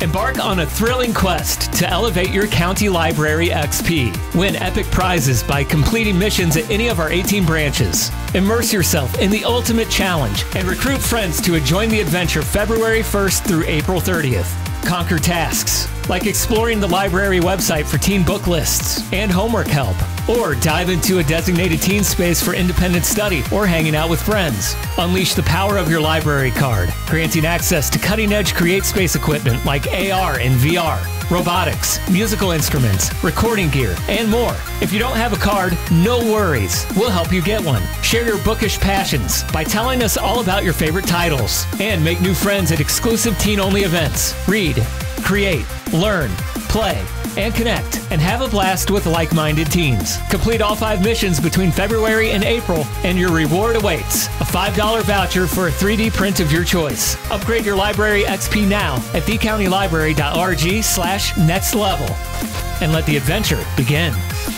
Embark on a thrilling quest to elevate your county library XP. Win epic prizes by completing missions at any of our 18 branches. Immerse yourself in the ultimate challenge and recruit friends to join the adventure February 1st through April 30th. Conquer tasks like exploring the library website for teen book lists and homework help, or dive into a designated teen space for independent study or hanging out with friends. Unleash the power of your library card, granting access to cutting-edge CreateSpace equipment like AR and VR, robotics, musical instruments, recording gear, and more. If you don't have a card, no worries. We'll help you get one. Share your bookish passions by telling us all about your favorite titles, and make new friends at exclusive teen-only events. Read, create, learn, play, and connect, and have a blast with like-minded teens. Complete all 5 missions between February and April, and your reward awaits. A $5 voucher for a 3D print of your choice. Upgrade your library XP now at thecountylibrary.org/nextlevel, and let the adventure begin.